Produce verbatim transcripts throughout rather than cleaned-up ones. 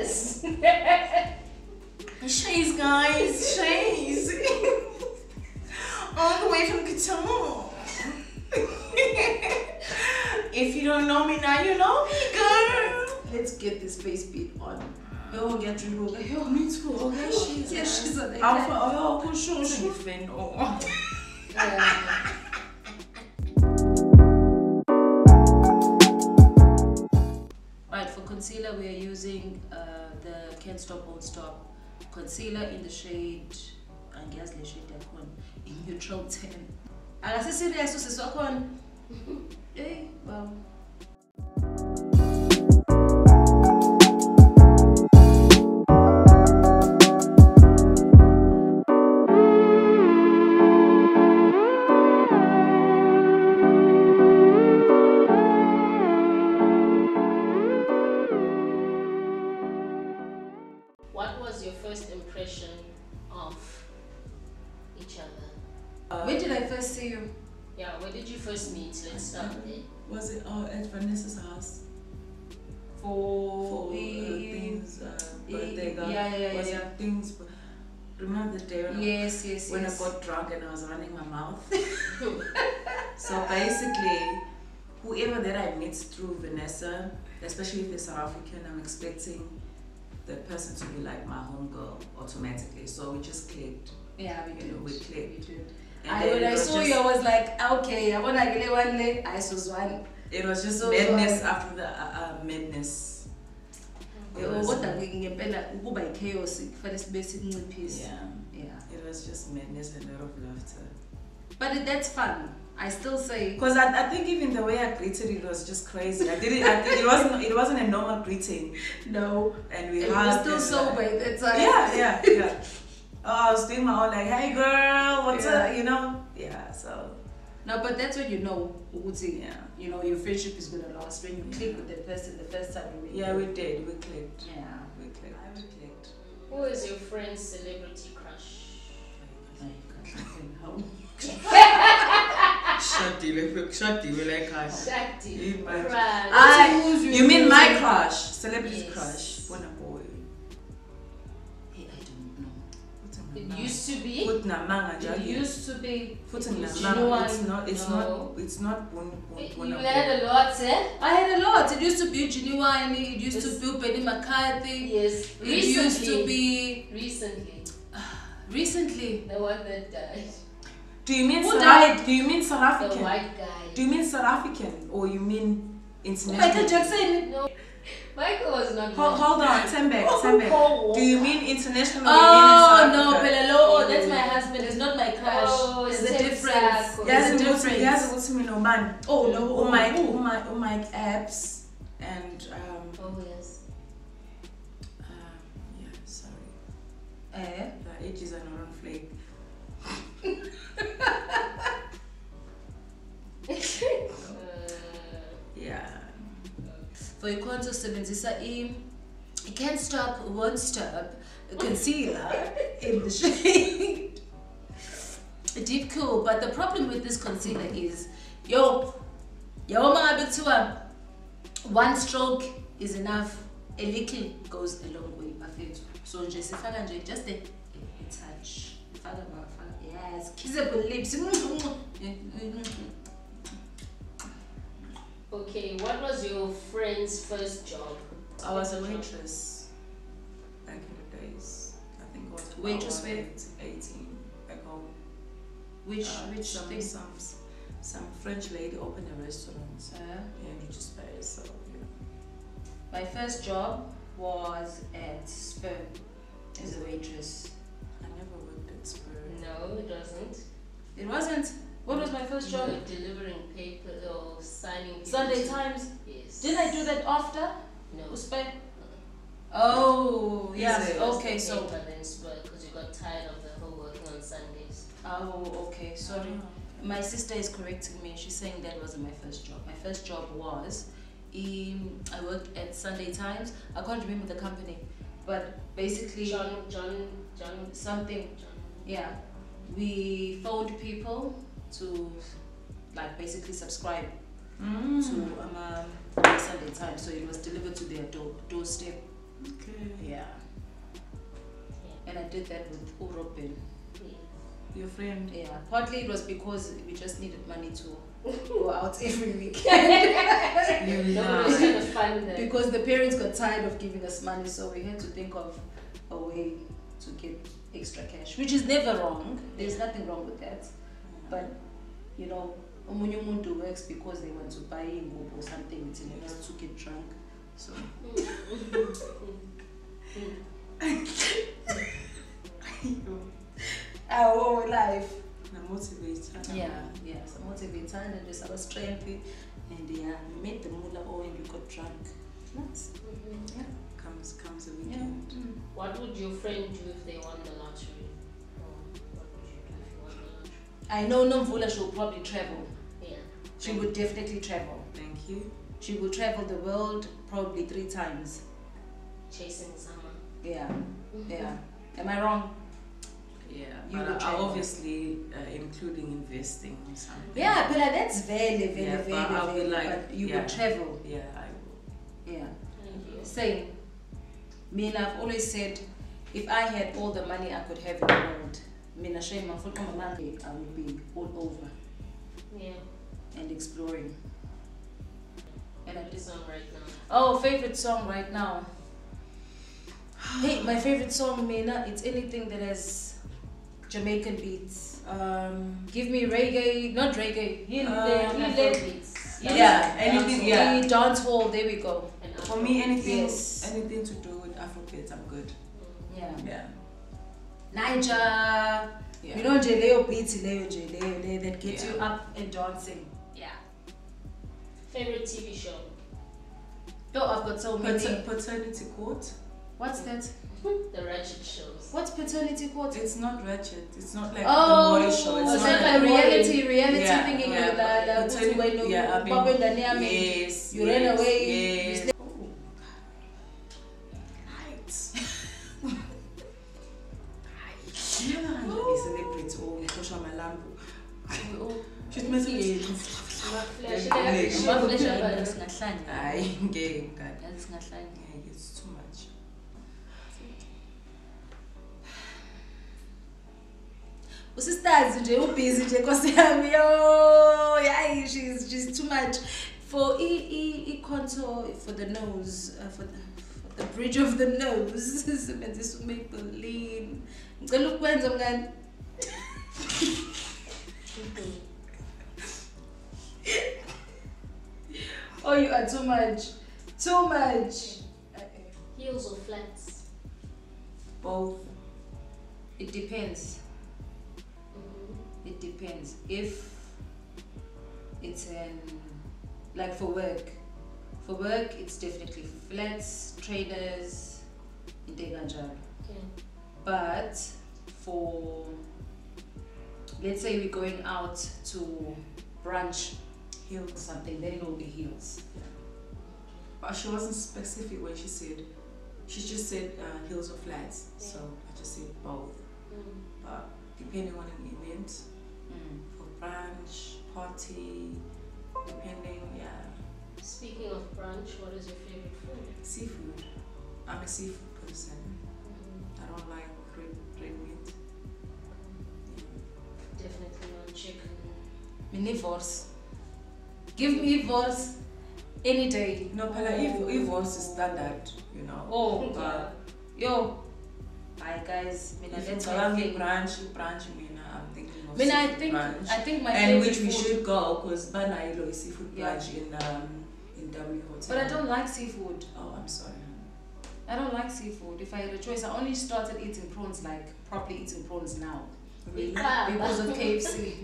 Yes. Shays, guys, Shays. All the way from Kitomo. If you don't know me now, you know me, girl. Let's get this face beat on. Oh, get removed. Oh, me too. Okay, she's yeah, she's an egg. Oh, oh, show she fin. Oh. Alright, for concealer we are using uh, the Can't Stop Won't Stop concealer in the shade and guess the shade in neutral ten. And as I said, hey, wow. What was your first impression of each other? Uh, where did I first see you? Yeah, where did you first meet? Let's start there. Was it uh, at Vanessa's house? For, for uh, things, uh, birthday girl. Yeah, yeah, was yeah. It things, remember the day when, yes, I, yes, when yes. I got drunk and I was running my mouth? So basically, whoever that I meet through Vanessa, especially if they're South African, I'm expecting that person to be like my homegirl automatically. So we just clicked. Yeah, we did. Know, we clicked. We did. And I, when I saw you, I was like, okay, I want to get one day. I saw one. It was just so madness so after the uh, uh, madness. It was what I go by chaos. First basic new piece. Yeah, yeah. It was just madness and a lot of laughter. But that's fun. I still say because I, I think even the way I greeted it was just crazy. I didn't. I did, it wasn't. It wasn't a normal greeting. No. And we were still sober at that time. Yeah, yeah, yeah. Oh, I was doing my own like, hey girl, what's yeah. up? You know? Yeah. So. No, but that's when you know, Uzi. Yeah. You know your friendship is gonna last when you yeah. click with the person the first time you meet. Yeah, we did. We clicked. Yeah, we clicked. I we clicked. Who is your friend's celebrity crush? Oh my God. Shakti, Shakti, we like her. Shakti, right. You mean my crush, celebrity yes. crush? What a boy. Hey, I don't know. It manga. Used to be. It used to be. It it used to know it's not. It's no. not. It's not. Bon, bon, it, you had a lot, eh? I had a lot. It used to be Genuine. It used yes. to be Benny McCarthy. Yes. It recently. Used to be. Recently. Recently. The one that died. Do you mean South? Do you mean South African? The white guy. Do you mean South African or you mean international? Michael Jackson. No, Michael was not. Hold, hold on, Tembe, Tembe. Oh, do you mean international? Or oh you mean in South no, Pelaloo. Oh, that's my husband. It's not my crush. Oh, it's the difference. Yes, it's the difference. Yes, what's me no man. Oh no, oh my, oh my, oh my abs and um. Oh yes. Um, yeah, sorry. Eh? The edges are not on flake. Yeah. For your contour, sebenzisa I Can't Stop Won't Stop concealer in the shade Deep Cool. But the problem with this concealer is, yo, yo, mga one stroke is enough. A little goes a long way. So just just a touch. Yes, kissable lips. Okay, what was your friend's first job? I was a waitress back in the days. I think I was waitress with eighteen back home. Which uh, which some, thing? Some some French lady opened a restaurant. Uh, yeah, you just by yourself. Yeah. My first job was at Spur as a waitress. No, it wasn't. It wasn't? What was my first job? You were delivering paper or signing papers. Sunday Times? Yes. Did I do that after? No. Oh, yes. Yeah. Okay, so. Because you got tired of the whole working on Sundays. Oh, okay, sorry. Oh. My sister is correcting me. She's saying that wasn't my first job. My first job was, in, I worked at Sunday Times. I can't remember the company, but basically. John, John, John, something. John. Yeah, we phoned people to like basically subscribe mm. to um, Sunday Times, so it was delivered to their door doorstep. Okay. Yeah. Yeah. And I did that with Urobin. Yes. Your friend? Yeah. Partly it was because we just needed money to go out every weekend. You know. It was kind of fun then. Because the parents got tired of giving us money, so we had to think of a way to get extra cash, which is never wrong. There's nothing wrong with that. But, you know, omunye umuntu works because they want to buy ingubo or something, it's in order to get drunk. So. Our whole life. I'm motivated. Yeah, yeah. So motivated and just our strength. And yeah, we made the mula all and we got drunk. Nice. Mm-hmm. Yeah. Comes, comes the weekend. Yeah. Mm. What would your friend do if they won the lottery? I know Nomvula, she'll probably travel. Yeah. She would definitely travel. Thank you. She will travel the world probably three times. Chasing someone. Yeah. Mm-hmm. Yeah. Am I wrong? Yeah. You but I, I obviously, uh, including investing in something. Yeah, but like, that's very, very, yeah, very, but very, I'll be like, but you yeah. would travel. Yeah, I will. Yeah. Thank you. Same. Mina, I've always said, if I had all the money I could have in the world, Mina shame I would be all over. Yeah. And exploring. And I did song right now. Oh, favorite song right now. Hey, my favorite song, Mina, it's anything that has Jamaican beats. Um give me reggae, not reggae, Hindi um, beats. Yeah, yeah. anything yeah. dance hall, there we go. For me anything yes. anything to do with Afrobeats, I'm good. Yeah. Yeah. Niger, yeah. you know, Jeleo beats, Jeleo, Jeleo, that gets yeah. you up and dancing. Yeah. Favorite T V show? Oh, I've got so many. Pater paternity Court. What's that? The ratchet shows. What's Paternity Court? It's not ratchet. It's not like oh, the Mori show. It's, it's not like a reality, reality yeah, thingy. Yeah, yeah, yeah, yeah, yeah, I mean, yes, you yes, ran away. Yes. You it's too much. She's she's too much for e e e contour for the nose, uh, for, the, for the bridge of the nose. This will make Maybelline. Look when I'm going. Oh, you are too much. Too much. Okay. Heels or flats? Both. It depends. Mm-hmm. It depends. If it's an, like for work. For work, it's definitely flats, trainers, in Deganjara. Okay. But for, let's say we're going out to brunch, heels or something, then it will be heels. Yeah. But she wasn't specific when she said, she just said uh, heels or flats, yeah. so I just said both. Mm. But depending on an event, mm. for brunch, party, depending, yeah. Speaking of brunch, what is your favorite food? Seafood. I'm a seafood person. Mm. I don't like red, red meat. Yeah. Definitely not chicken. Miniverse. Give me divorce any day. No, Pala, divorce is standard, you know. Oh, but yo. Hi guys, Mina, let's go. I'm thinking of Mina, I think, brunch. I think my and which we food. should go because Banailo is seafood yeah. brunch in, um, in W Hotel. But I don't like seafood. Oh, I'm sorry. I don't like seafood. If I had a choice, I only started eating prawns, like properly eating prawns now. Really? Yeah. Because of K F C.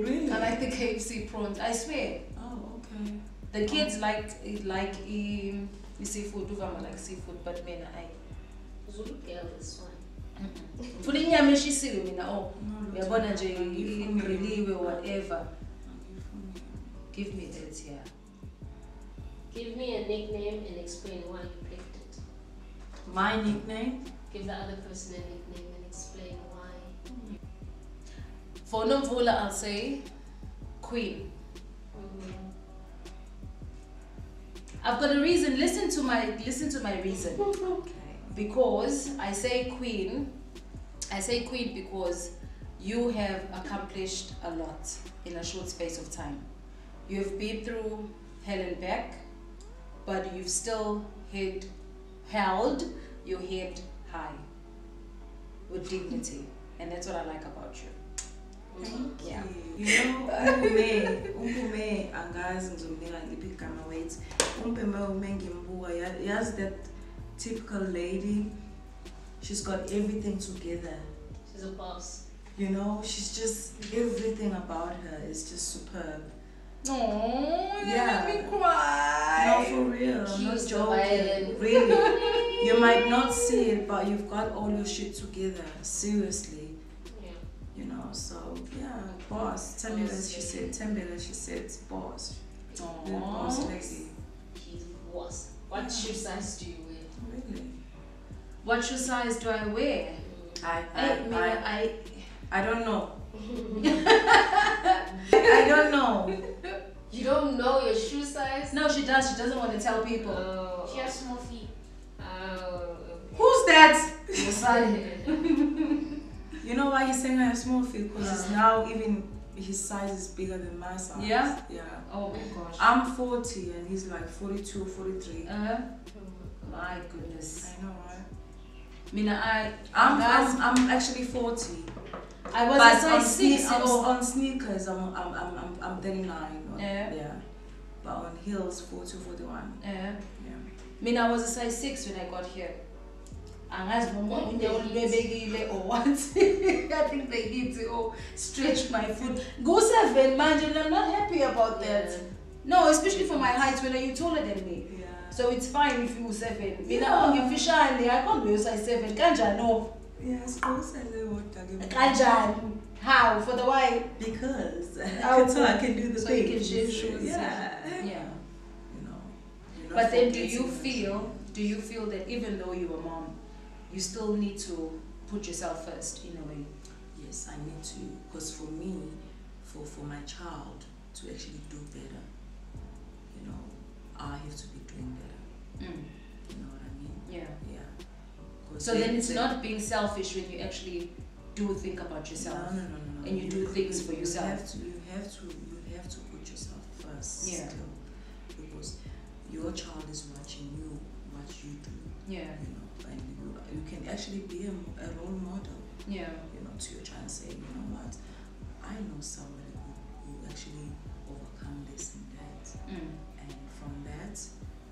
Really? I like the K F C prawns, I swear. The kids um, like like um, seafood. Duvama like seafood, but men I. Zulu girl is one. For the nyama she see we na oh, we are born as a whatever. Give me that, yeah. Give me a nickname and explain why you picked it. My nickname. Give the other person a nickname and explain why. Mm. For Nomvula, I'll say Queen. Mm. I've got a reason. Listen to my listen to my reason. Okay. because I say queen, I say queen because you have accomplished a lot in a short space of time. You've been through hell and back, but you've still held, held your head high with dignity, and that's what I like about you. Thank yeah. you. You know, Mpume, Mpume Shangase, Zumbila, Ipikamawaits, Mpume, yes, that typical lady. She's got everything together. She's a boss. You know, she's just, everything about her is just superb. Oh, you yeah. made me cry. No, for real. She's not joking. Really. You might not see it, but you've got all your shit together. Seriously. You know, so yeah, boss. Tell me that she said, tell me that she said, boss. Aww. The boss lady. He's boss. What yeah. shoe size do you wear? Really? What shoe size do I wear? Mm. I, I, I, mean, I, I, I don't know. I don't know. You don't know your shoe size? No, she does. She doesn't want to tell people. Oh. She has small feet. Oh. Who's that? Your son. You know why he's saying I have small feet? Because yeah. now even his size is bigger than my size. Yeah? Yeah. Oh my gosh. I'm forty and he's like forty-two, forty-three. Uh-huh. My goodness. I know, right? Mina, I... I'm, guys, I'm, I'm actually forty. I was but on, sneakers, on, on sneakers, I'm, I'm, I'm, I'm, I'm thirty-nine. Or, yeah. Yeah. But on heels, forty-two, forty-one. Yeah. Yeah. Mina, I was a size six when I got here. And they all beg or what? I think they need to oh, stretch my foot. Go seven, mind you, I'm not happy about that. Yeah. No, especially for my height, when are you taller than me? Yeah. So it's fine if you were seven. Yeah. Yeah. I can't be size seven. Kanja, no. Yes, I Kanja, how? For the why? Because I so I can do the so thing. You can change shoes. Yeah. Yeah. yeah. You know. But then, do you feel? Do you feel that even though you're a mom, you still need to put yourself first in a way? Yes, I need to, because for me, for, for my child to actually do better, you know, I have to be doing better. Mm. You know what I mean? Yeah. Yeah. So then, then it's then, not being selfish when you actually do think about yourself. No, no, no, no. no. And you, you do things you, for yourself. You have to, you have to, you have to put yourself first. Yeah. Still, because your child is watching you, what you do. Yeah. You know? And you, you can actually be a, a role model, yeah. you know, to your child, say, you know what, I know somebody who, who actually overcome this and that, mm. and from that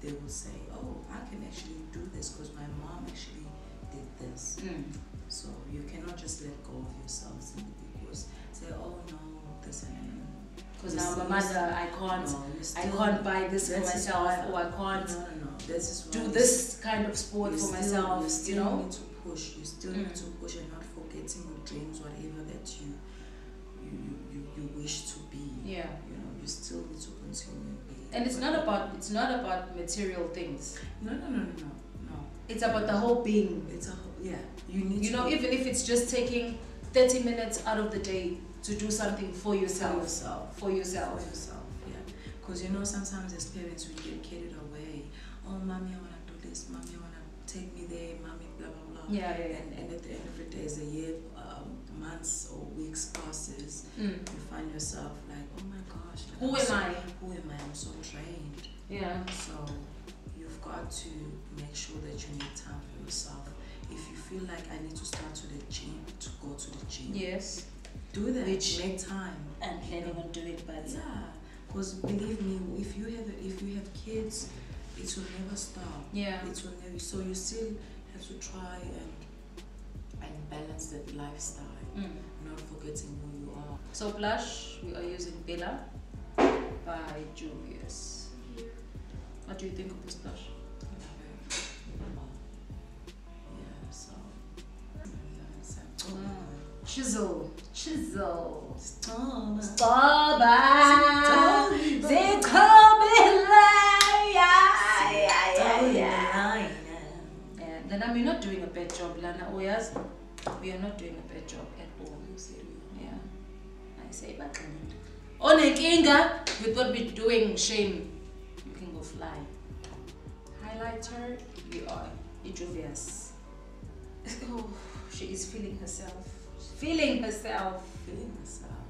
they will say, oh, I can actually do this because my mom actually did this. Mm. So you cannot just let go of yourself simply because say, oh no, this and that. Because now my mother, I can't, no, I can't buy this for myself, or I can't. No, no, no. This is do this kind of sport for still, myself. You still you know? need to push. You still mm. need to push and not forgetting your dreams, whatever that you you, you, you wish to be. Yeah. You know, you still need to continue. And it's not about it's not about material things. No, no, no, no, no. no. It's about the whole being. It's a whole, yeah. You need. You to know, be. Even if it's just taking thirty minutes out of the day to do something for yourself. For yourself. For yourself. For yourself. Yeah. Because you know, sometimes as parents we get carried away. Oh, mommy, I wanna do this. Mommy, I wanna take me there. Mommy, blah blah blah. Yeah, yeah, yeah. And, and at the end of the day, as a year, um, months or weeks passes, mm. you find yourself like, oh my gosh, like, who I'm am so, I? Who am I? I'm so drained. Yeah. So you've got to make sure that you need time for yourself. If you feel like I need to start to the gym, to go to the gym. Yes. Do that. Which make time. And planning on doing it, but yeah. Because believe me, if you have if you have kids, it will never stop. Yeah. It will never. So you still have to try and and balance that lifestyle, mm. not forgetting who you are. So blush, we are using Bella by Julius. Yeah. What do you think of this blush? Chisel, chisel, stop, stop, they call me line, yeah, yeah, yeah, yeah. yeah. Then I mean, not doing a bad job, Lana. Oh yes, we are not doing a bad job at all. Yeah, I say back on a kinga with what we're doing, shame. You can go fly. Highlighter, you are Ijuvias. Oh, she is feeling herself. Feeling herself. Feeling herself.